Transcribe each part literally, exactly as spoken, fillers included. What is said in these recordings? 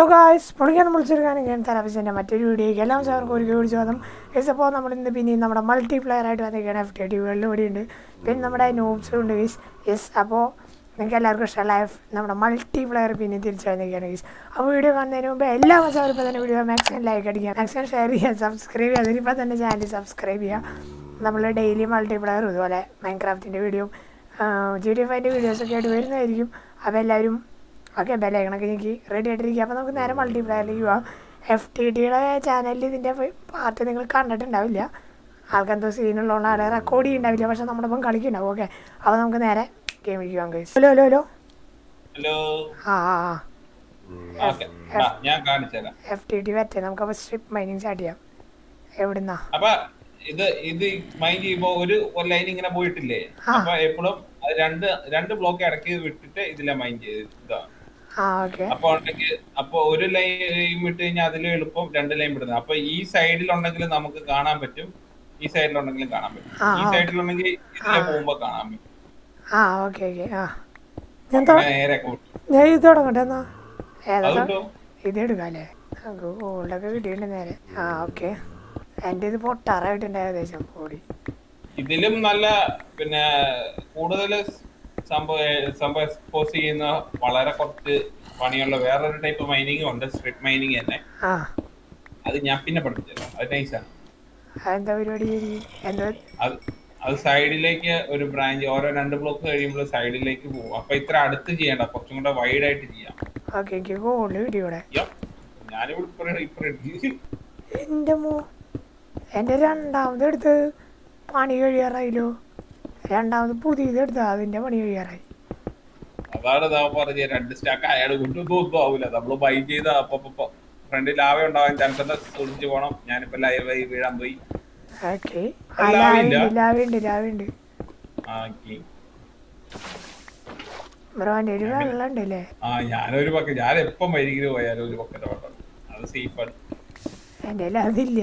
Hello guys, I am going to show you how to multiplayer multiplayer F T T. Yes, multiplayer video. Subscribe. Okay, bell icon click ready ആയിട്ട് ഇരിക്കുക. അപ്പോൾ നമുക്ക് നേരെ മൾട്ടിപ്ലയറിലേക്ക് പോവാം. F T T യുടെ ചാനലിൽ ഇതിന്റെ പാർട്ട് നിങ്ങൾ കണ്ടിട്ടുണ്ടാവില്ല. ആൾക്കെന്തോ സീനുള്ളോണ്ട് ആരെ റെക്കോർഡ് ചെയ്യണ്ടാവില്ല. പക്ഷെ നമ്മുടെ ഒപ്പം കളിക്കുണ്ടാവും. ഓക്കേ. അപ്പോൾ നമുക്ക് നേരെ ഗെയിമിലേക്ക് പോവാം guys. Hello hello hello. Hello. ആ ആ. ഓക്കേ. ഞാൻ കാണിച്ചു തരാം. F T T വെറ്റ് നമുക്ക് അപ്പോൾ സ്ട്രിപ്പ് മൈനിങ് സ്റ്റാർട്ട് ചെയ്യാം. എവിടുന്നാ? അപ്പോൾ ഇത് ഇത് മൈൻ ചെയ്യുമ്പോൾ ഒരു ഒരു ലൈൻ ഇങ്ങനെ പോയിട്ടില്ലേ? അപ്പോൾ എപ്പോഴും രണ്ട് രണ്ട് ബ്ലോക്ക് ഇടക്കി വിട്ടിട്ട് ഇതില മൈൻ ചെയ്തിടാ. Ah, okay. Upon ഒരു ലൈൻ ഇട്ട് കഴിഞ്ഞാൽ അതിൽ എളുപ്പം രണ്ട് ലൈൻ ഇടുന്നത്. അപ്പോൾ ഈ സൈഡിൽ ഉണ്ടെങ്കിൽ നമുക്ക് കാണാൻ പറ്റും. ഈ സൈഡിൽ ഉണ്ടെങ്കിൽ കാണാൻ പറ്റും. ഈ സൈഡിൽ ഉണ്ടെങ്കിൽ ഇതിലെ പോകുമ്പോൾ കാണാൻ പറ്റും. ആ ഓക്കേ ഓക്കേ. ആ ഞാൻ നേരെ കൂട്ടി. ഞാൻ ഇത് തുടങ്ങട്ടെ എന്നാ. ഏതാ? ഇതെടുക്കാല്ലേ. ഗോൾഡൊക്കെ കിട്ടിയിട്ടുണ്ട് നേരെ. ആ ഓക്കേ. എൻ്റെ ഇത് പൊട്ടാറായിട്ടുണ്ടായ ദേശം ഓടി. ഇതിലും നല്ല പിന്നെ കൂടുതൽ സംഭവം ചെയ്യുന്ന വളരെ കുറച്ച് പണിയുള്ള വേറൊരു ടൈപ്പ് മൈനിങ് ഉണ്ട്. സ്ട്രിപ്പ് മൈനിങ് തന്നെ. അത് ഞാൻ പിന്നെ പഠിച്ചു തരാം. അത് നൈസാണ്. അത് സൈഡിലേക്ക് ഒരു ബ്രാഞ്ച് ഓരോ രണ്ട് ബ്ലോക്ക് കഴിയുമ്പോൾ സൈഡിലേക്ക് പോകും. അപ്പൊ ഇത്ര അടുത്ത് ചെയ്യണ്ട, കുറച്ചും കൂടെ വൈഡ് ആയിട്ട് ചെയ്യാം. ഞാനിവിടെ രണ്ടാമത് എടുത്ത് പണി കഴിയാറായില്ലോ. രണ്ടാമത് പുതിയത് എടുത്താ അതിന്റെ പണി കഴിയാറായി. അതാണ് പറഞ്ഞ രണ്ട് സ്റ്റാക്ക് അയാൾ കൊണ്ടുപോകില്ല. നമ്മള് ബൈ ചെയ്ത് അപ്പൊ ഫ്രണ്ട് ലാവേ ഉണ്ടാവാൻ ചാൻസ് ഉണ്ട്. കുറിച്ച് പോണം. ഞാനിപ്പോ ലൈവായി വീഴാൻ പോയി. ഞാനൊരു പക്ക ഞാൻ എപ്പം വൈകി പോയാലും ഒരു പക്കത്തെ വട്ടം അത് സേഫാണ്. എന്റെ അതില്ല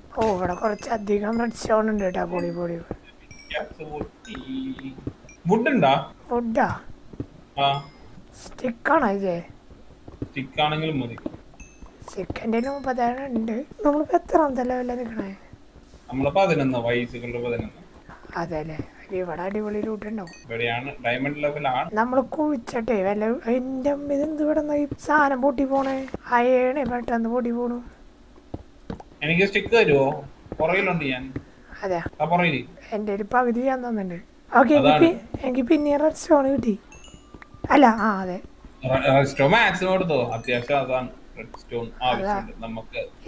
ഓ ഇവിടെ കുറച്ചധികം റെഡ് സ്റ്റോൺ ഉണ്ട് കേട്ടോ. പൊളി പൊളി സ്റ്റിക്കാണോ? ഇതേ സ്റ്റിക്കിന്റെ മുപ്പത്തേഴ് ഉണ്ട്. നമ്മളിപ്പോ എത്രാമത്തെ ലെവലിൽ നിൽക്കണേ? അതെല്ലേ. ഇവിടെ അടിപൊളി ലൂട്ട് ഉണ്ടാവും. നമ്മള് കുഴിച്ചിട്ടേ വല്ല എന്റെ അമ്മിതെന്ത് ഇവിടെ സാധനം പൊട്ടി പോണേ. അയേണേ പെട്ടെന്ന് പൊട്ടി പോണു. എനിക്ക് സ്റ്റിക്ക് തരുമോ? പുറകിലുണ്ട് ഞാൻ. അതെ എന്റെ ഒരു പകുതി ഞാൻ തന്നിട്ടുണ്ട്. ഓക്കെ എനിക്ക് പിന്നെ റെഡ് സ്റ്റോൺ കിട്ടി. അല്ല ആ അതെ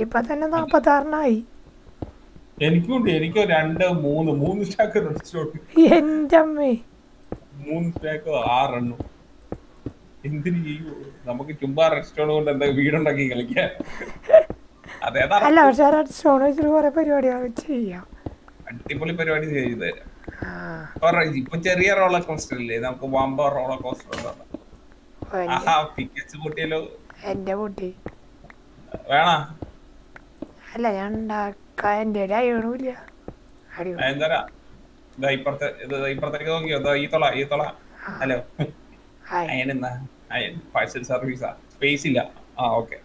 ഇപ്പൊ തന്നെ നാപ്പത്തി ആറിനായി. എനിക്കും എനിക്കോ രണ്ട് മൂന്ന് മൂന്ന് സ്റ്റാക്ക് റെഡ് സ്റ്റോൺ. എന്റെ അമ്മേ മൂന്ന് സ്റ്റാക്ക് ആറ് എണ്ണു. എന്തിനു നമുക്ക് ചുമ്പാ റെഡ് സ്റ്റോൺ കൊണ്ട് എന്താ വീടുണ്ടാക്കി കളിക്കാൻ. അല്ല പക്ഷെ റെഡ് സ്റ്റോൺ വെച്ചിട്ട് കുറെ പരിപാടികൾ ചെയ്യാം. അടിപൊളി പരിപാടി ചെയ്തു തരാം. ഇപ്പൊ ചെറിയ റോളർ കോസ്റ്റർ ഇല്ലേ? നമുക്ക് വമ്പ റോളർ കോസ്റ്റർ എന്റെ പൊട്ടി വേണ. അല്ല ഞാൻ ഉണ്ടാക്കാൻ എന്റെ അയണില്ല. ഇപ്പുറത്തേക്ക് നോക്കിയോ? ഈ തൊള ഈ തൊള. ഹലോ അയനെന്നാ? അയൻ പാഴ്സൽ സർവീസാ. സ്പേസ് ഇല്ല. ആ ഓക്കെ.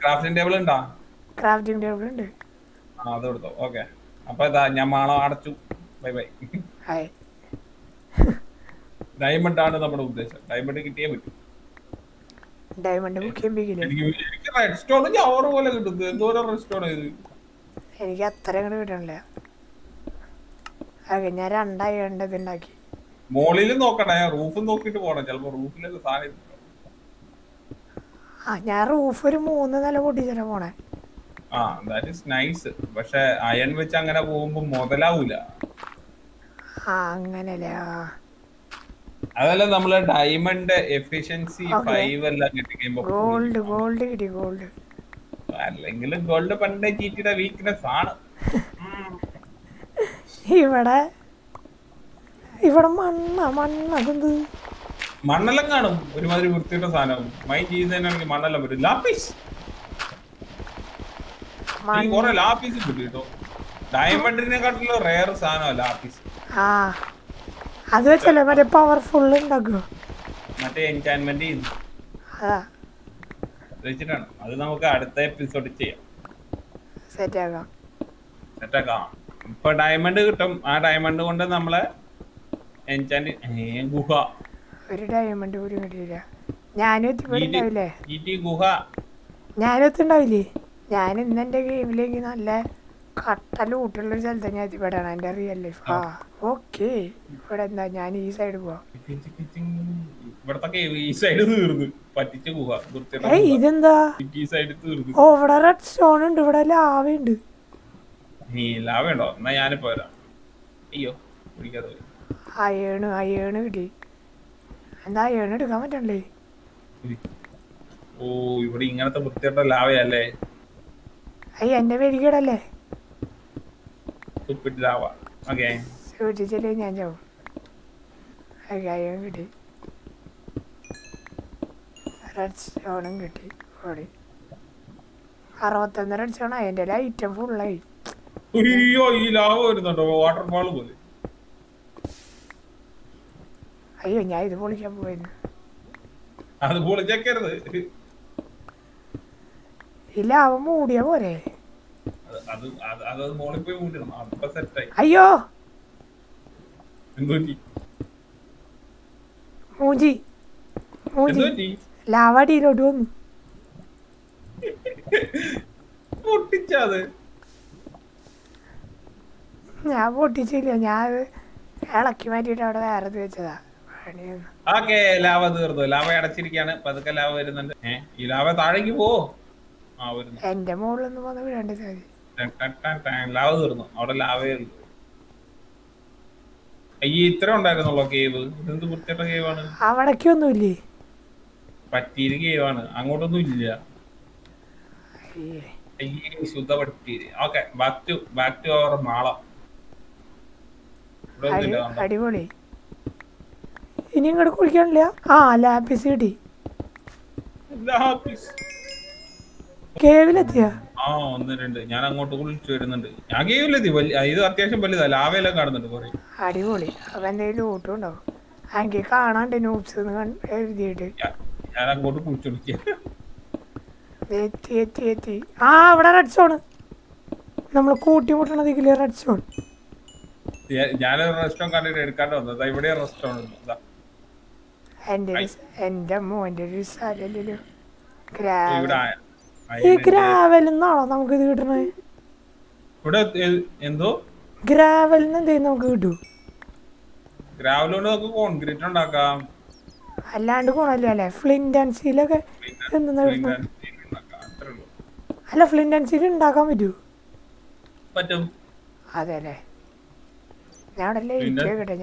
ക്രാഫ്റ്റിംഗ് ടേബിൾ ഉണ്ടോ? ക്രാഫ്റ്റിംഗ് ടേബിൾ ഉണ്ട്. ആ അത് കൊടുത്തോ. ഓക്കേ. അപ്പോൾ ഇതാ ഞാൻ മാളം അടച്ചു. Bye bye. ഹായ്. ഡയമണ്ട് ആണ് നമ്മുടെ ഉദ്ദേശം. ഡയമണ്ട് കിട്ടിയേ പറ്റൂ. ഡയമണ്ട് മുഖ്യം ബിഗിലേ. എനിക്ക് റെഡ് സ്റ്റോൺ ഞാൻ ഓർ പോലെ കിട്ടുന്നു. എന്തോരം റെഡ് സ്റ്റോൺ ഇത്. എനിക്ക് അത്ര അങ്ങട് കിട്ടണില്ല. ആകെ ഞാൻ രണ്ടായി രണ്ടത് ഉണ്ടാക്കി. മോളിൽ നോക്കണേ. റൂഫ് നോക്കിയിട്ട് പോണം. ചിലപ്പോൾ റൂഫിലൊക്കെ സാധനം. ആ ഞാൻ റൂഫ് ഒരു മൂന്ന് നില പൊട്ടിച്ചാ പോണേ. ആ ദാറ്റ് ഈസ് നൈസ്. പക്ഷെ അയൺ വെച്ച് അങ്ങനെ പോകുമ്പോ മുതലാവൂല. ആ അങ്ങനല്ലേ. ആ അതല്ല നമ്മൾ ഡയമണ്ട് എഫിഷ്യൻസി ഫൈവ് അല്ല കിട്ടുമ്പോൾ ഗോൾഡ് ഗോൾഡ് ഇടി ഗോൾഡ് അല്ലെങ്കിൽ ഗോൾഡ് പണ്ടേ ജിടിയുടെ വീക്ക്നെസ് ആണ്. ഇവിടെ ഇവിടെ മണ്ണ മണ്ണ അതെന്ത് മണ്ണെല്ലാം കാണും ഒരുമാതിരി വൃത്തിയിട്ട സാധനം മൈൻ ചെയ്യുന്നതിനാണെങ്കിൽ മണ്ണെല്ലാം വരും. ലാപ്പീസ് ഈ കുറെ ലാപ്പീസ് കിട്ടും കേട്ടോ. ഡയമണ്ടിനെക്കാട്ടിലും റെയർ സാധനമാണ് ലാപ്പീസ്. ആ അത് വെച്ചല്ലേ മറ്റേ പവർഫുൾ ഉണ്ടാക്കുക മറ്റേ എൻചാൻമെന്റ് ചെയ്യുന്നു. അതാ വെച്ചിട്ടാണ് അത് നമുക്ക് അടുത്ത എപ്പിസോഡ് ചെയ്യാം. സെറ്റാക്കാം സെറ്റാക്കാം. ഇപ്പൊ ഡയമണ്ട് കിട്ടും. ആ ഡയമണ്ട് കൊണ്ട് നമ്മളെ എൻചാൻഡ് ഗുഹ ഒരു ഡയമണ്ട് പോലും കിട്ടിയില്ല. ഞാനൊത്തുണ്ടാവില്ലേ ഞാനൊത്തുണ്ടാവില്ലേ ഞാൻ ഇന്നെന്റെ ഗെയിമിലേക്ക് നല്ല കട്ടല് കൂട്ടുള്ളൊരു സ്ഥലത്താണ് ഞാൻ എത്തിപ്പെടാണ് എന്റെ റിയൽ ലൈഫ്. ആ ഓക്കെ ഇവിടെ എന്താ ഞാൻ ഈ സൈഡ് പോവാം. ഇതെന്താ ഓ ഇവിടെ റെഡ് സ്റ്റോൺ ഉണ്ട് ഇവിടെ ലാവയുണ്ട്. അയ്യോ അയേണ് അയേണ് കിട്ടി. എന്താ അയേണ് എടുക്കാൻ പറ്റണ്ടേ? ഓ ഇവിടെ ഇങ്ങനത്തെ വൃത്തിയായിട്ട ലാവയല്ലേ. അയ്യ എന്റെ പേടിക്കടല്ലേ സൂക്ഷിച്ചല്ലേ ഞാൻ ചാവും. അയ്യോ കിട്ടി റെഡ് സ്റ്റോണും കിട്ടി. ഓടി അറുപത്തൊന്ന് റെഡ് സ്റ്റോണായി എൻ്റെ ലൈറ്റം ഫുള്ളായി. അയ്യോ ഈ ലാവ വരുന്നുണ്ടോ വാട്ടർഫാൾ പോലെ? അയ്യോ ഞാൻ ഇത് പൊളിക്കാൻ പോയിരുന്നു. അത് പൊളിച്ചേക്കരുത് ഇല്ല അവ മൂടിയ പോരെ. അയ്യോ മൂജി മൂജി ലാവാടിയിലോട്ട് വന്നു പൊട്ടിച്ചത്. ഞാൻ പൊട്ടിച്ചില്ല ഞാൻ ഇളക്കി മാറ്റിട്ട് അവിടെ വേറെ വെച്ചതാ. ഓക്കെ ലാവ തീർന്നു. ലാവ അടച്ചിരിക്കാണ്. പതുക്കെ ലാവ വരുന്നുണ്ട്. ഈ ലാവ താഴേക്ക് പോ. എന്റെ മോളിലൊന്നും വന്ന് വീഴാണ്ട് സാധി. ലാവ തീർന്നു അവിടെ ലാവേ ഉള്ളു. അയ്യ ഇത്ര ഉണ്ടായിരുന്നുള്ളോ കേവ്? ഇതെന്ത് വൃത്തിയുടെ കേവാണ്? അവിടേക്കൊന്നുമില്ലേ പറ്റീര് കേവാണ് അങ്ങോട്ടൊന്നും ഇല്ല. അയ്യേ ശുദ്ധ പറ്റീര്. Okay back to back to അവർ മാളം. അടിപൊളി. ഇനി ഇങ്ങോട്ട് കുളിക്കാനില്ല. ആ ലാപ്പിസ് കിട്ടി. കേവിലെത്തിയ ആ ഒന്ന് രണ്ട് ഞാൻ അങ്ങോട്ട് കുളിച്ചു വരുന്നുണ്ട്. ഞാൻ കേവിലെത്തി. ഇത് അത്യാവശ്യം വലുതാ ലാവയെല്ലാം കാണുന്നുണ്ട്. അടിപൊളി. അപ്പൊ എന്തെങ്കിലും ഓട്ടം ഉണ്ടാവും എനിക്ക് കാണാണ്ട് നൂബ്സ് എഴുതിയിട്ട് ഞാൻ അങ്ങോട്ട് കുളിച്ചു എത്തി എത്തി എത്തി. ആ ഇവിടെ റെഡ് സോൺ നമ്മൾ കൂട്ടിമുട്ടണതിക്കില്ലേ റെഡ് സോൺ. ഞാനൊരു റെസ്റ്റോറൻറ്റ് കണ്ടിട്ട് എടുക്കാണ്ട് വന്നത് ഇവിടെ റെസ്റ്റോറൻറ്റ് എന്റെ മോന്റെ ഒരു സ്ഥലല്ലോ. ഈ ഗ്രാവൽ നിന്നാണോ നമുക്ക് ഇത് കിട്ടണേ? ഇവിടെ എന്തോ ഗ്രാവൽ നിന്ന് എന്തെങ്കിലും നമുക്ക് കിട്ടൂ. ഗ്രാവൽ കൊണ്ട് നമുക്ക് കോൺക്രീറ്റ് ഉണ്ടാക്കാം. അല്ലാണ്ട് ഗുണമില്ല അല്ലേ? ഫ്ലിന്റ് ആൻഡ് സ്റ്റീലൊക്കെ അല്ല ഫ്ലിന്റ് ആൻഡ് സ്റ്റീൽ ഉണ്ടാക്കാൻ പറ്റൂ. പറ്റും അതെ അല്ലേ? ഞാൻ എന്റെ ലെവല് കേറുന്നുണ്ട്.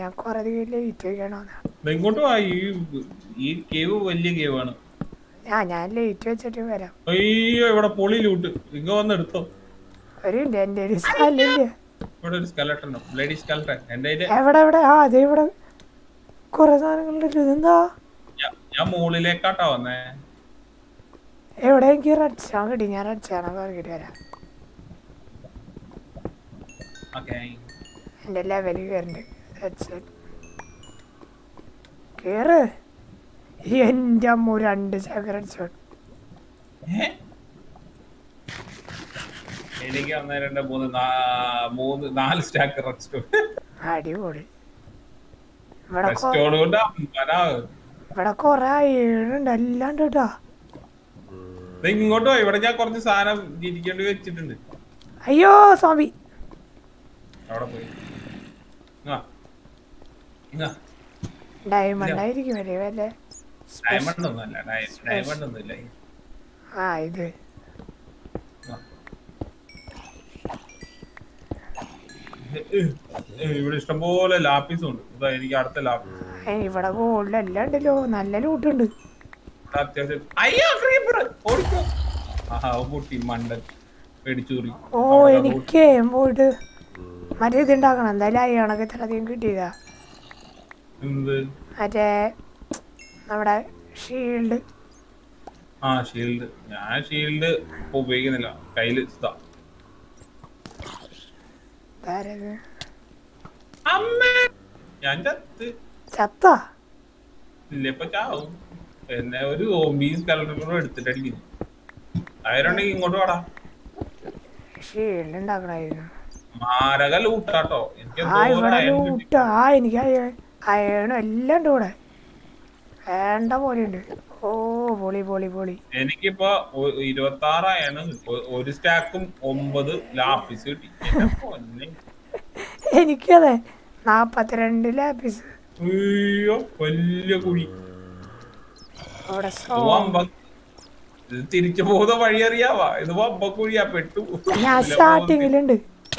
എന്റെ അമ്മ രണ്ട് ചാക്കരടിച്ചോട്ട് അടിപൊളി. ഇവിടെ കൊറേ ഏഴുണ്ട് അല്ലാണ്ട് കേട്ടാ. ഇങ്ങോട്ട് ഇവിടെ ഞാൻ കുറച്ച് സാധനം ജീവിക്കേണ്ടി വെച്ചിട്ടുണ്ട്. അയ്യോ സ്വാമി അവിടെ പോയി ഇവിടെ ഇഷ്ടംപോലെ ലാപ്പീസും ഉണ്ട്. അടുത്ത ലാപ്പീസ് ഇവിടെ ഗോൾഡ് എല്ലാം ഉണ്ടല്ലോ, നല്ല ലൂട്ടുണ്ട്. ഓ എനിക്ക് പോയിട്ട് മറ്റേ ഇത് ഉണ്ടാക്കണം. എന്തായാലും അയ്യാണൊക്കെ ഇത്ര അധികം കിട്ടിയതാ. മറ്റേ നമ്മുടെ ഷീൽഡ് ഉപയോഗിക്കുന്നില്ല കയ്യില്. അയണും എല്ലാം ഉണ്ട് കൂടെ വേണ്ട പോലെ ഉണ്ട്. ഓ പൊളി പൊളി പൊളി. എനിക്കിപ്പോ ഇരുപത്തി ആറ് അയണ് ഒരു സ്റ്റാക്കും ഒമ്പത് ലാപ്പിസ് കിട്ടി. എനിക്കതെ നാപ്പത്തിരണ്ട് ലാപ്പിസ്. തിരിച്ചു പോകുന്ന വഴി അറിയാവാ. ഇത് വമ്പക്കുഴിയാ പെട്ടു.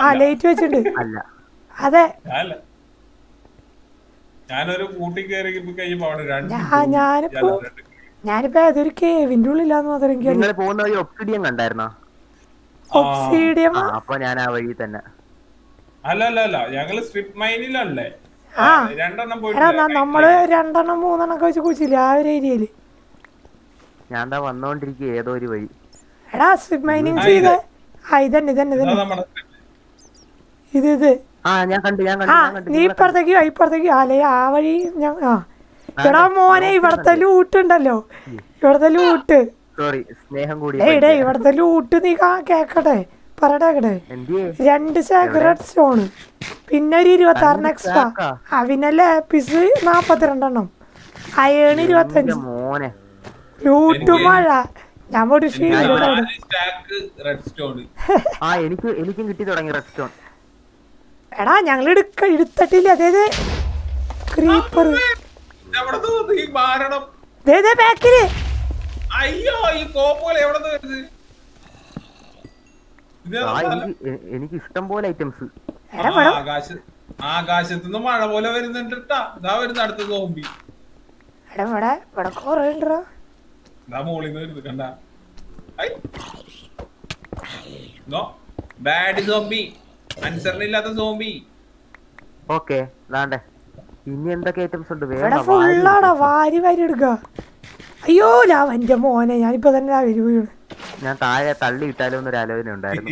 ആ ലൈറ്റ് വെച്ചിട്ട് അതെ ഞാനിപ്പോ ഏതൊരു കേവിന്റെ ഉള്ളിലാന്ന് മാത്രം. നമ്മള് രണ്ടെണ്ണം മൂന്നെണ്ണം വെച്ച് കുച്ചില്ല ആ ഒരു ഏരിയയില്. ഞാൻ വന്നോണ്ടിരിക്കും ഏതോ ഒരു വഴി. എടാ സ്ട്രിപ്പ് മൈനിങ് ചെയ്ത് ഇതന്നെ ഇതന്നെ ഇതന്നെ ഇത് ഇത് നീ ഇപ്പുറത്തേക്ക് ഇപ്പുറത്തേക്ക് അല്ലെ ആ വഴി. എടാ മോനെ ഇവിടത്തെ ലൂട്ടുണ്ടല്ലോ, ഇവിടത്തെ ലൂട്ട് ഇടേ ഇവിടത്തെ ലൂട്ട് നീ കേക്കട്ടെ പറയട്ടെ. രണ്ട് സാക്രഡ് സ്റ്റോൺ, പിന്നെ ഒരു ഇരുപത്തി ആറിന് എക്സ്ട്രാ, ആ പിന്നെ ലാപ്പിസ് നാപ്പത്തിരണ്ടെണ്ണം, അയേൺ ഇരുപത്തഞ്ച്, ലൂട്ട് മഴ. ഞാൻ പോയിട്ട് എനിക്കും കിട്ടി തുടങ്ങി റെഡ് സ്റ്റോൺ. എടാ ഞങ്ങൾ എടുത്തിട്ടില്ല. അതായത് ക്രീപ്പർ എനിക്ക് ഇഷ്ടം പോലെ ഐറ്റംസ്. ആകാശത്തുനിന്ന് മഴ പോലെ വരുന്നുണ്ട്. അൻസറിനില്ലാത്ത സോംബി. ഓക്കേ ദാണ്ടെ ഇനി എന്തൊക്കെ ഐറ്റംസ് ഉണ്ട്? വേറെ ഫുള്ളാടാ വാരി വാരി എടുക്കുക. അയ്യോ ലാവന്റെ മോനെ ഞാൻ ഇപ്പോ തന്നെ വാരി വീണു. ഞാൻ താഴെ തള്ളി ഇട്ടാലോ എന്നൊരു ആലോചന ഉണ്ടായിരുന്നു.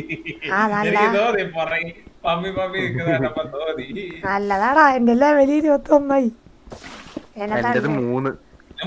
ആ നല്ല ഇതോടി പറയി പമ്മി പമ്മി കേടാ പത്തോടി. നല്ലതാടാ എൻ്റെ ലെവൽ ഇരുപത്തൊന്ന് ആയി. എൻ്റെ മൂന്ന്. ഞാൻ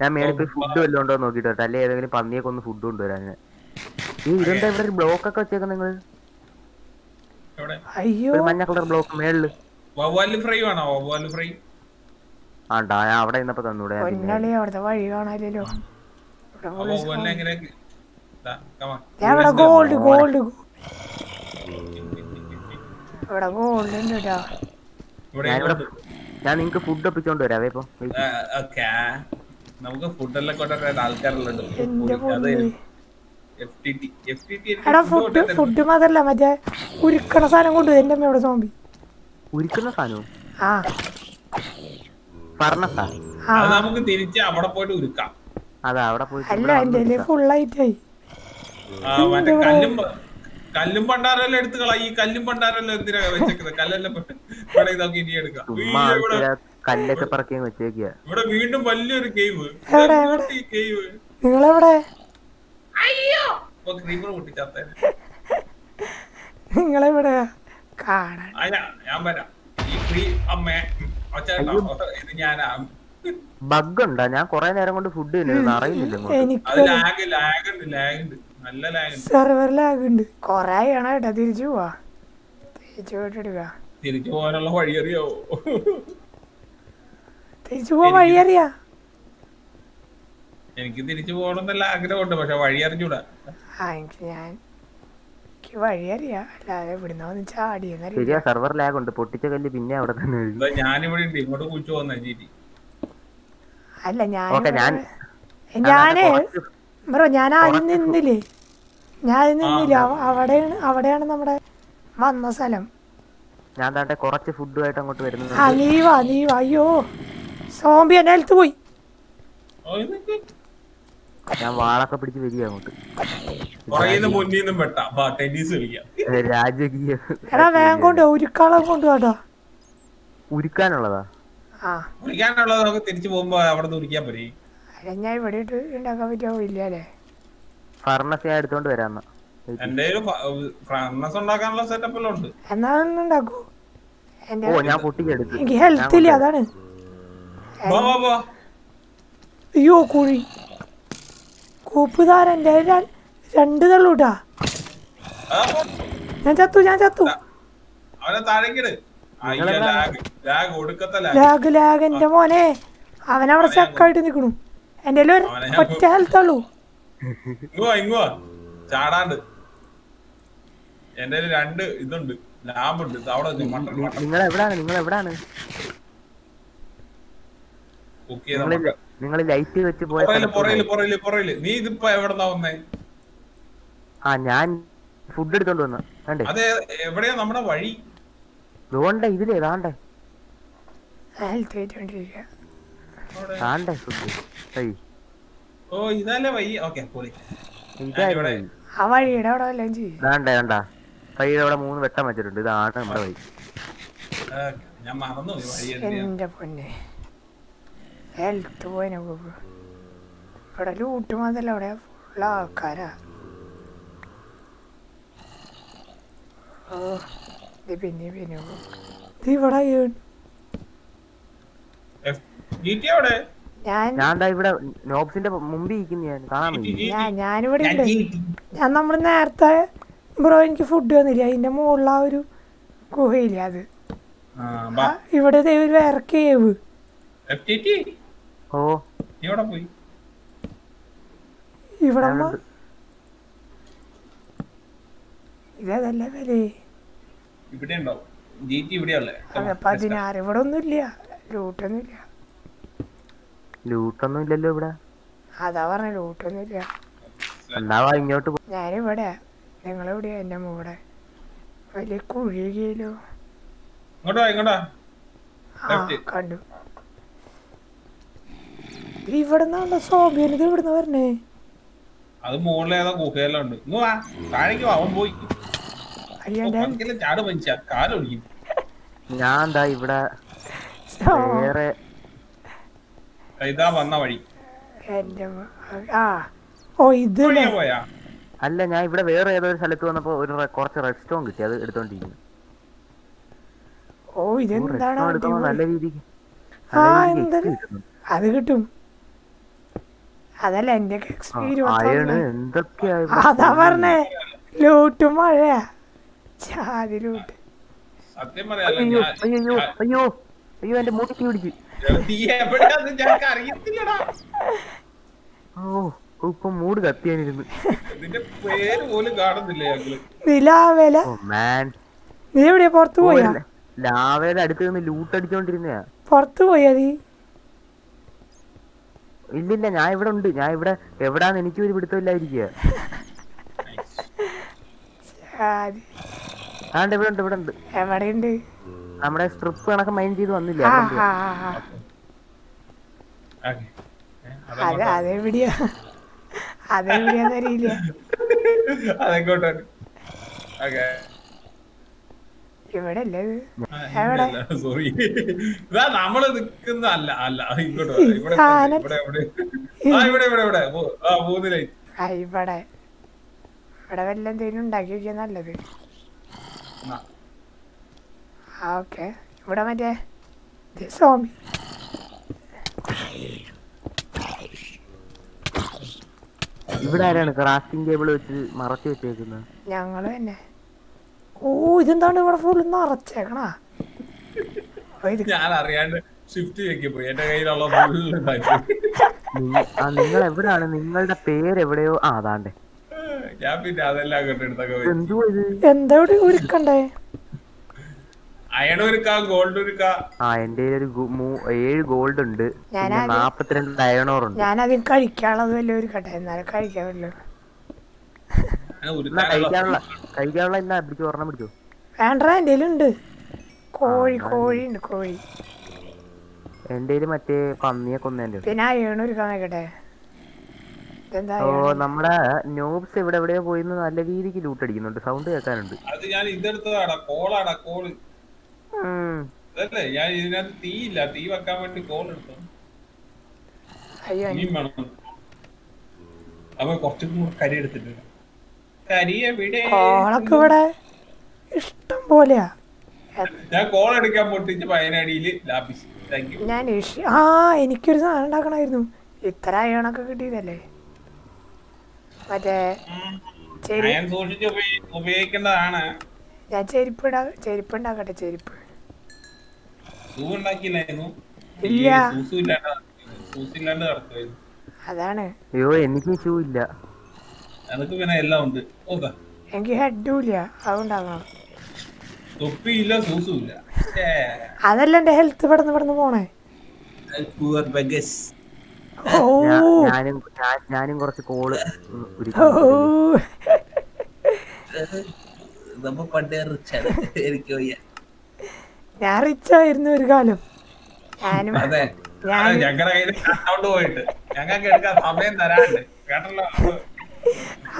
ഞാൻ മേളിൽ ഫുഡ് വല്ലതും ഉണ്ടോ നോക്കിട്ട് കേട്ടോ. അല്ലെ ഏതെങ്കിലും പന്നിയൊക്കെ ഒന്ന് ഫുഡ് കൊണ്ടുവരാൻ. ഈ ഇതെന്താ ഇവിടെ ഒരു ബ്ലോക്ക് ഒക്കെ വെച്ചേക്കാം നിങ്ങള്? അയ്യോ മഞ്ഞ കളർ ബ്ലോക്ക് മേളില് ഞാൻ നിങ്ങക്ക് ഫുഡ് ഒപ്പിച്ചോണ്ട് വരാവേ. ഇപ്പൊ നമുക്ക് ഫുഡ് എല്ലാം കൊണ്ടൊക്കെ ആൾക്കാരല്ലണ്ട് എഫ്ടിടി എഫ്ടിടി എടാ ഫുഡ് ഫുഡ് മാത്രല്ല മറ്റേ ഉരിക്കണ സാധനം കൊണ്ട് എൻ്റെ അമ്മ ഇവിടെ സോംബി ഉരിക്കണ സാധനോ ആ പറണതാ അത് നമുക്ക് തിരിച്ച് അവിടെ പോയിട്ട് ഉരിക്കാം അതാ അവിടെ പോയിട്ട് അല്ല എൻ്റെ ഫുൾ ലൈറ്റ് ആയി ആ മറ്റേ കല്ലും കല്ലും പണ്ടാരല്ല എടുത്തുകള ഈ കല്ലും പണ്ടാരല്ല എന്തിനാ വെച്ചേക്കുന്നത് കല്ലല്ല ഇവിടെ ഇതൊക്കെ ഇനി എടുക്കാം ഇവിടെ കല്ലൊക്കെ പറക്കി വെച്ചേക്കിയ ഇവിടെ വീണ്ടും വലിയൊരു കേവ് ഈ കേവ് നിങ്ങൾ എവിടെ അയ്യോ ഓ ക്രീമർ പൊട്ടിച്ചാത്തേ നിങ്ങൾ എവിടെ കാണാൻ അല്ല ഞാൻ വരാം ഈ ക്രീ അമ്മേ അച്ചാടാ ഇത് ഞാനാ ബഗ് ഉണ്ടോ ഞാൻ കുറേ നേരം കൊണ്ട് ഫുഡ് തിന്നില്ല അറിയില്ല ഇങ്ങോട്ട് അത് ലാഗ് ലാഗ് ഉണ്ട് ലാഗ് ഉണ്ട് നല്ല ലാഗ് ഉണ്ട് സെർവർ ലാഗ് ഉണ്ട് കുറേ ആണേടാ തിരിച്ചു പോവാ തിരിച്ചു പോടടാ തിരിച്ചു പോവാനുള്ള വഴി അറിയോ തിരിച്ചു പോവാ വഴി അറിയാ എനിക്ക് തിരിച്ചു പോകണമെന്നല്ല ആഗ്രഹമുണ്ട് പക്ഷെ വഴി അറിഞ്ഞൂടാ ആ എനിക്ക് ഞാൻ എനിക്ക് വഴി അറിയാ അല്ലാതെ ഇവിടുന്ന് വന്ന് ചാടിയെന്നറിയാം സെർവർ ലാഗ് ഉണ്ട് പൊട്ടിച്ച കല്ല് പിന്നെ അവിടെ തന്നെ വീഴും ഞാനിവിടെ ഉണ്ട് ഇങ്ങോട്ട് കുഴിച്ചു പോകുന്ന ചേച്ചി അല്ല ഞാൻ ഞാനേ ബ്രോ ഞാൻ ആദ്യം നിന്നില്ലേ ഞാൻ നിന്നില്ല അവിടെയാണ് അവിടെയാണ് നമ്മുടെ വന്ന സ്ഥലം ഞാൻ താണ്ടെ കുറച്ച് ഫുഡുമായിട്ട് അങ്ങോട്ട് വരുന്നത് ആ നീ വാ നീ വാ അയ്യോ സോംബി എന്റെ ഹെൽത്ത് പോയി ഞാൻ വാളൊക്കെ പിടിച്ച് വരിക അങ്ങോട്ട് രാജകീയ എടാ വേഗം കൊണ്ട് ഉരുക്കാളെ കൊണ്ട് വാടാ ഉരുക്കാനുള്ളതാ ആ ഉരുക്കാനുള്ളത് നമുക്ക് തിരിച്ചു പോകുമ്പോ അവിടെ ഉരുക്കാൻ പറ്റി അല്ല ഞാൻ ഇവിടെ ഇട്ട് ഉണ്ടാക്കാൻ പറ്റുമോ ഇല്ലേ ഫർണസ് ഞാൻ എടുത്തോണ്ട് വരാം എന്റെ ഫർണസ് ഉണ്ടാക്കാനുള്ള സെറ്റപ്പ് എല്ലാം ഉണ്ട് എന്നാ ഉണ്ടാക്കൂ ഓ ഞാൻ പൊട്ടിക്കെടുത്തു എനിക്ക് ഹെൽത്ത് ഇല്ല അതാണ് വാ വാ വാ അയ്യോ കുഴി കൂപ്പുതാരൻ രണ്ട് തള്ളൂട്ടാ ഞാൻ ചത്തു ഞാൻ ചത്തു ലാഗ് ലാഗ് എന്റെ മോനെ അവനവിടെ ചക്കായിട്ട് നിക്കണു എന്റെ ഒറ്റ ഹെൽത്തുള്ളൂ രണ്ട് ഇതുണ്ട് നിങ്ങൾ ലൈറ്റ് വെച്ച് പോയ പുറയില് പുറയില് പുറയില് നീ ഇതിപ്പോ എവിടെന്നാ വന്നേ ആ ഞാൻ ഫുഡ് എടുത്തോണ്ട് വന്ന കണ്ടേ അതെ എവിടെയാ നമ്മുടെ വഴി ദോണ്ടേ ഇതിലേ ദാണ്ടേ ഹെൽത്ത് വെച്ചിണ്ടിരിക്ക ദാണ്ടേ ഫുഡ് ഹൈ ഓ ഇതാലേ വഴി ഓക്കേ പോളി ഇതാ ഇവിടെ ആ വഴി ഇട അവിടെ ലഞ്ച് ദാണ്ടേ ദാണ്ടാ കൈ അവിടെ മൂന്ന് വെട്ടം വെച്ചിട്ടുണ്ട് ഇതാണ് നമ്മുടെ വഴി ഞാൻ മറന്നു പോയി വഴി എന്റെ പൊന്നേ ഹെൽത്ത് പോയിനെ ഇവിടെ ലൂട്ട് മാത്രല്ല അവിടെ ഫുള്ള ആൾക്കാരാ ഓ ഇത് പിന്നെ പിന്നെ ഇവിടെ ഞാനിവിടെ ഉണ്ട് ഞാൻ നമ്മുടെ നേരത്തെ ബ്രോ എനിക്ക് ഫുഡ് തന്നില്ല അതിന്റെ മുകളിൽ ആ ഒരു ഗുഹയില്ല അത് ഇവിടെ വേറെ കേവ് ഓ ഇവിടെ പോയി ഇവിടെ ഇതല്ല വരെ ഇവിടെ ഉണ്ടോ ജിടി ഇവിടെ അല്ലേ പതിനാറ് ഇവിടെ ഒന്നും ഇല്ല ലൂട്ടൊന്നും ഇല്ല ലൂട്ടൊന്നും ഇല്ലല്ലോ ഇവിടെ അതാ പറഞ്ഞ ലൂട്ടൊന്നും ഇല്ല ഇങ്ങോട്ട് ഞാനിവിടെ നിങ്ങളെവിടെയാ എന്റെ മൂടെ വലിയ കുഴിയിലോ കണ്ടു ഇവിടുന്നാണോ സോബി എനിക്ക് ഇവിടുന്ന് വരണേ അത് മുകളിൽ ഏതാ ഗുഹയെല്ലാം ഉണ്ട് ഇങ്ങ് വാ താഴേക്ക് അവൻ പോയി അയ്യോ ചാട് പഞ്ചാ കാലൊഴിക്കും ഞാൻ എന്താ ഇവിടെ വേറെ ഇതാ വന്ന വഴി അല്ല ഞാൻ ഇവിടെ വേറെ ഏതൊരു സ്ഥലത്ത് വന്നപ്പോ ഒരു കുറച്ച് റെഡ് സ്റ്റോൺ കിട്ടി അത് എടുത്തോണ്ടിരിക്കുന്നു ഓ ഇതെന്താണോ നല്ല രീതിക്ക് അത് കിട്ടും അതല്ല എന്റെ എക്സ്പീരിയൻസ് അതാ പറഞ്ഞേ ലൂട്ട് മഴയാ ചാതി ലൂട്ട് മൂട് കത്തിയാനിരുന്നു നീ എവിടെയാ പുറത്തു പോയാ ലാവേല അടുത്ത് നിന്ന് ലൂട്ട് അടിച്ചോണ്ടിരുന്നയാ പുറത്തു പോയാ നീ ഇല്ലില്ല ഞാൻ ഇവിടെ ഉണ്ട് ഞാൻ ഇവിടെ എവിടാന്ന് എനിക്ക് ഒരു പിടുത്തമില്ലായിരിക്കുക ആണ്ട് ഇവിടെ ഉണ്ട് ഇവിടെ ഉണ്ട് എവിടെയുണ്ട് നമ്മുടെ സ്ട്രിപ്പ് കണക്ക് മൈൻ ചെയ്ത് വന്നില്ല ഇവിടെ അല്ലേ എവിടെ സോറി ഇതാ നമ്മൾ നിൽക്കുന്ന അല്ല അല്ല ഇങ്ങോട്ട് വാ ഇവിടെ ഇവിടെ ഇവിടെ ആ ഇവിടെ ഇവിടെ ഇവിടെ ആ മൂന്ന് ലൈൻ ആ ഇവിടെ ഇവിടെ വല്ലതും തേനും ഉണ്ടാക്കി വെക്കാൻ നല്ലത് ആ ഓക്കേ ഇവിടെ മറ്റേ ദേ സോമി ഇവിടെ ആരാണ് ക്രാഫ്റ്റിംഗ് ടേബിൾ വെച്ച് മറച്ചു വെച്ചേക്കുന്നത് ഞങ്ങൾ തന്നെ ഓ ഇതെന്താണ് ഇവിടെ ഫുൾ നിറച്ചേക്കണാ ഞാൻ അറിയാണ്ട് ഷിഫ്റ്റ് ചെയ്യേക്കി പോയി എന്റെ കയ്യിലുള്ള ഫുൾ ഉണ്ടായി നിങ്ങൾ എവിടെയാണ് നിങ്ങളുടെ പേര് എവിടെയോ ആ അതാണ്ടേ ഞാൻ പിന്നെ അതെല്ലാം അങ്ങോട്ട് എടുത്തൊക്കെ പോയി എന്തോ ഇത് എന്താ ഇവിടെ ഉരുക്കണ്ടേ അയൺ ഉരുക്ക ഗോൾഡ് ഉരുക്ക ആ എന്റെ ഒരു ഏഴ് ഗോൾഡ് ഉണ്ട് പിന്നെ നാല്പത്തിരണ്ട് അയണോർ ഉണ്ട് ഞാൻ അതിൽ കഴിക്കാനുള്ളത് വല്ല ഒരു കട്ട എന്നാലും കഴിക്കാമല്ലോ വേണ്ട കോഴി കോഴി ഉണ്ട് കോഴി എന്റെ മറ്റേ പന്നിയെ കൊന്നേന്റെ പിന്നെ ഏണൂര് കാണട്ടെ ഓ നമ്മുടെ നോബ്സ് ഇവിടെ എവിടെയോ പോയി നല്ല രീതിക്ക് ലൂട്ട് അടിക്കുന്നുണ്ട് സൗണ്ട് കേൾക്കാനുണ്ട് കോളൊക്കെ ഇവിടെ ഇഷ്ടം പോലെയാ ഞാൻ കോൾ എടുക്കാൻ പൊട്ടിച്ച് പയനടിയിൽ ഞാൻ ആ എനിക്കൊരു സാധനം ഉണ്ടാക്കണമായിരുന്നു ഇത്ര അയണൊക്കെ കിട്ടിയതല്ലേ മറ്റേ ഞാൻ ചെരുപ്പ് ചെരുപ്പ് ഉണ്ടാക്കട്ടെ ചെരുപ്പ് അതാണ് അതൊക്കെ പിന്നെ എല്ലാം ഉണ്ട് ഓടാ എനിക്ക് ഹെഡ്ഡൂല്ല അതുണ്ടാവണം തൊപ്പി ഇല്ല സൂസും ഇല്ല അതല്ല എൻ്റെ ഹെൽത്ത് പടന്ന് പടന്ന് പോണേ പൂവർ ബഗസ് ഞാനും ഞാനും കുറച്ച് കോള് നമ്മ പണ്ടേ റിച്ച് ആയിരിക്കോ ഞാൻ റിച്ച് ആയിരുന്നു ഒരു കാലം ഞാനും അതെ ഞാൻ ഞങ്ങടെ കയ്യിൽ അക്കൗണ്ട് പോയിട്ട് ഞങ്ങൾക്ക് എടുക്കാൻ സമയം തരാണ്ട് കേട്ടല്ലോ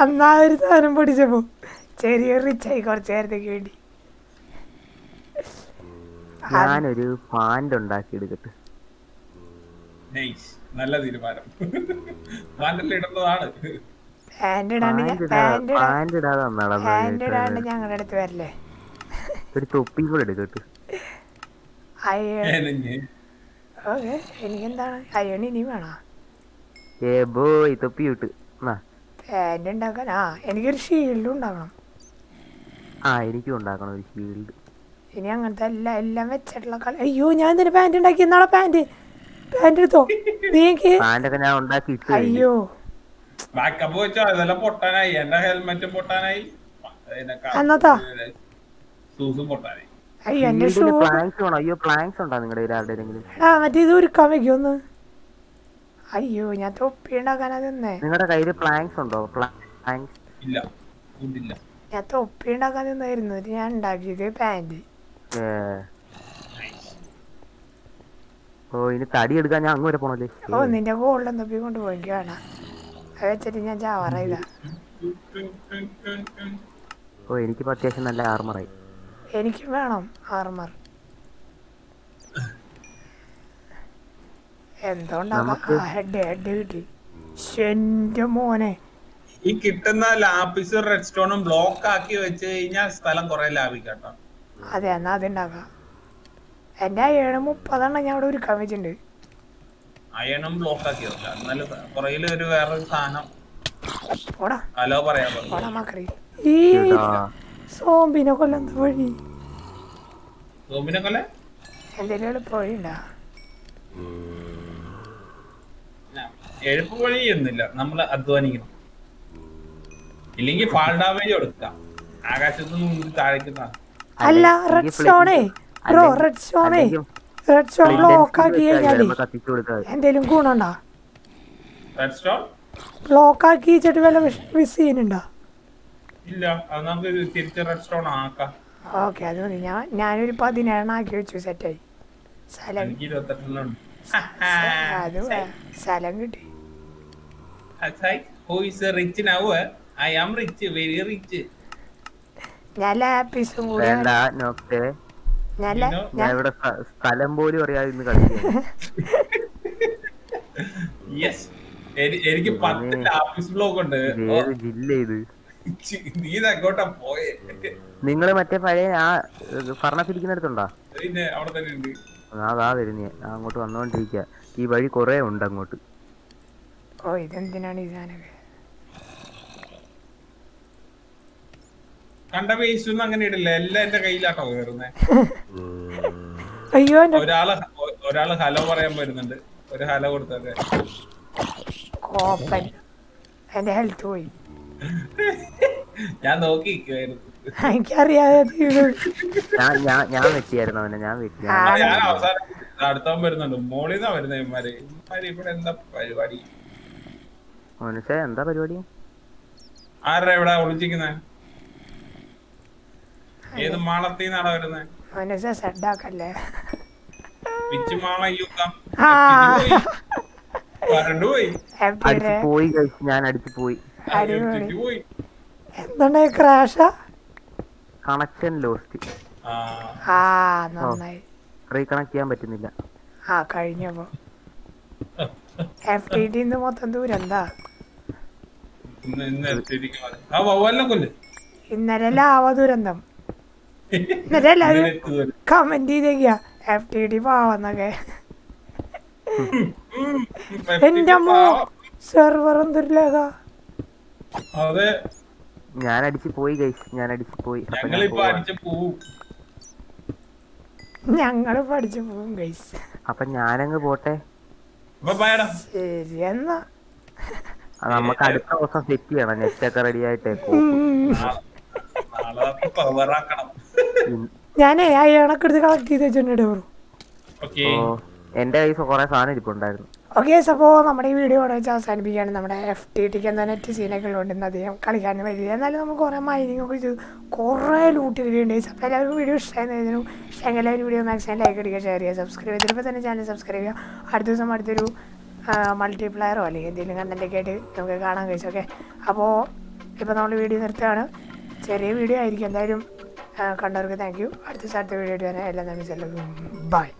അന്നാ ഒരു സാധനം പൊടിച്ചപ്പോ ചെറിയ റിച്ചായി കുറച്ചു നേരത്തേക്ക് വേണ്ടി ഞാനൊരു പാൻറ് ഉണ്ടാക്കി എടുക്കട്ടെ നല്ല തീരുമാനം ഞങ്ങളുടെ അടുത്ത് വരല്ലേ ഒരു തൊപ്പി കൂടെ എടുക്കട്ടെ എനിക്കെന്താണ് അയ്യണി ഇനി വേണോ ഏ ബോയ് തൊപ്പി വിട്ട് പാന്റ് ഉണ്ടാക്കാൻ ആ എനിക്കൊരു ഷീൽഡ് ഉണ്ടാക്കണം ആ എനിക്കും ഉണ്ടാക്കണം ഒരു ഷീൽഡ് ഇനി അങ്ങനത്തെ എല്ലാം എല്ലാം വെച്ചിട്ടുള്ള കളി അയ്യോ ഞാൻ ഇതിന് പാന്റ് ഉണ്ടാക്കി എന്നാളെ പാന്റ് പാന്റ് എടുത്തോ നീക്ക് പാന്റൊക്കെ ഞാൻ ഉണ്ടാക്കി അയ്യോ ബാക്കപ്പ് വെച്ചോ ഇതെല്ലാം പൊട്ടാനായി എന്റെ ഹെൽമെറ്റും പൊട്ടാനായി അന്നത്താ ഷൂസും പൊട്ടാനായി അയ്യോ എന്റെ ഷൂ പ്ലാങ്ക്സ് വേണോ അയ്യോ പ്ലാങ്ക്സ് ഉണ്ടോ നിങ്ങളുടെ കയ്യിൽ ആരുടെയെങ്കിലും ആ മറ്റേ ഇത് ഒരുക്കാൻ വെക്കോ ഒന്ന് അയ്യോ ഞാൻ തൊപ്പി ഉണ്ടാക്കാനാ നിന്നേ നിങ്ങളുടെ കയ്യിൽ പ്ലാങ്ക്സ് ഉണ്ടോ പ്ലാങ്ക്സ് ഇല്ല ഇല്ല ഞാൻ തൊപ്പി ഉണ്ടാക്കാൻ നിന്നായിരുന്നു ഞാൻ ഉണ്ടാക്കിയത് പാന്റ് ഓ ഇനി തടി എടുക്കാൻ ഞാൻ അങ്ങ് വരെ പോണല്ലേ ഓ നിന്റെ ഗോൾഡൻ തൊപ്പി കൊണ്ട് പോയെങ്കിൽ വേണം അത് വെച്ചിട്ട് ഞാൻ ചാവറയില്ല ഓ എനിക്കിപ്പോ അത്യാവശ്യം നല്ല ആർമറായി എനിക്കും വേണം ആർമർ ഈ കിട്ടുന്ന ലാപ്പിസ് റെഡ് സ്റ്റോണും ബ്ലോക്ക് ആക്കി വെച്ച് കഴിഞ്ഞാൽ സ്ഥലം കുറെ ലാഭിക്കട്ടോ അതെ എന്നാ അതുണ്ടാക്കാം എന്റെ അയണ് മുപ്പതാണ് ഞാൻ അവിടെ ഒരുക്കാൻ വെച്ചിട്ടുണ്ട് അയണും ബ്ലോക്ക് ആക്കി വെക്കാം എന്നാലും പുറകില് ഒരു വേറെ സാധനം ഹലോ പറയാ സോംബിനെ കൊല്ലം വഴി സോംബിനെ കൊല്ല എന്തെങ്കിലും എളുപ്പവഴിയുണ്ടാ എഴുപ്പ് വഴിയൊന്നുമില്ല നമ്മൾ അധ്വാനിക്കണം ഇല്ലെങ്കിൽ ഫാൾ ഡാമേജ് കൊടുക്കാം ആകാശത്ത് നിന്ന് താഴേക്ക് അല്ല റെഡ് സ്റ്റോണേ ബ്രോ റെഡ് സ്റ്റോണേ റെഡ് സ്റ്റോൺ ബ്ലോക്ക് ആക്കി കഴിഞ്ഞാൽ എന്തെങ്കിലും ഗുണുണ്ടോ That's all. Local key development we see in India. Illa, another theatre redstone. Okay, I don't know. Nanny Padinana gives you set. Silent. Silent. Outside, who is rich in our? I am rich, very rich. Nala piece of wood. Nala, Nala, Nala, Salambori or yes. എനിക്ക് പത്ത് lapis block ഉണ്ട്. നിങ്ങള് മറ്റേ പഴയ ആ ഫർണസിരിക്കുന്നിടത്തുണ്ടോ? പിന്നെ അവിടെ തന്നെ ഉണ്ട്. അതാ വരുന്നേ, അങ്ങോട്ട് വന്നോണ്ടിരിക്ക. ഈ വഴി കൊറേ ഉണ്ട് അങ്ങോട്ട്. ഓ ഇതെന്തിനാണ് ഈ സാധനം കണ്ട വേസ്റ്റ് ഒന്നും അങ്ങനെ ഇടില്ല, എല്ലാം എന്റെ കയ്യിലാട്ടോ കയറുന്നേ. അയ്യോ ഒരാള് ഒരാള് ഹലോ പറയാൻ വരുന്നുണ്ട്, ഒരു ഹലോ കൊടുത്തേ. Open and held to it. I carry out you. Yam is here. No, Yam is here. I am sorry. I don't know. Molly, no, I don't know. I don't know. I don't know. I don't know. I don't know. I don't Paranoid. After boy, guys, I am boy. I am boy. Then I crash. Connection lost. Ah. Ah, no, no. Reconnect. I am better than ah, carrying over. F T T in the mountain do it and that. How about one? In Narella, do random. Narella, come and did it. F T T power again. Endamo server on the lega. Are there? Yana dissipoi, guys. Yana dissipoi. Yangali partichapu. Yangal partichapu, guys. Upon Yananga bote. Babara. Yana. Alamaka was a city and a secretary. I take over. Yana, I am a critical key the generator. Okay. എന്റെ കൈ കുറേ സാധനം ഇരിപ്പുണ്ടായിരുന്നു. Okay സപ്പോ നമ്മുടെ ഈ video ഇവിടെ വെച്ച് അവസാനിപ്പിക്കുകയാണ്. നമ്മുടെ എഫ് ടി ടി എന്ന നെറ്റ് സീനൊക്കെ ഉണ്ടെന്ന് അധികം കളിക്കാൻ വരില്ല. എന്നാലും നമുക്ക് കുറേ മൈനിങ് ഒക്കെ ചെയ്തു കുറേ ലൂട്ട് കിട്ടിയിട്ടുണ്ട്. അപ്പോൾ എല്ലാവർക്കും വീഡിയോ ഇഷ്ടമായെന്ന് കരുതുന്നു. ഇഷ്ടമെങ്കിൽ എല്ലാവരും വീഡിയോ മാക്സിമം ലൈക്ക് അടിക്കുക, ഷെയർ ചെയ്യുക, സബ്സ്ക്രൈബ് ചെയ്ത് ഇപ്പോൾ തന്നെ ചാനൽ സബ്സ്ക്രൈബ് ചെയ്യുക. അടുത്ത ദിവസം അടുത്തൊരു മൾട്ടിപ്ലയറോ അല്ലെങ്കിൽ എന്തെങ്കിലും കണ്ടൻ്റൊക്കെ ആയിട്ട് നമുക്ക് കാണാൻ കഴിച്ചു. ഓക്കെ അപ്പോൾ ഇപ്പോൾ നമ്മൾ വീഡിയോ നിർത്തുകയാണ്. ചെറിയ വീഡിയോ ആയിരിക്കും. എന്തായാലും കണ്ടവർക്ക് താങ്ക് യു. അടുത്ത ദിവസം അടുത്ത വീഡിയോ ആയിട്ട് വരാം. എല്ലാം നന്ദി, എല്ലാവർക്കും ബൈ.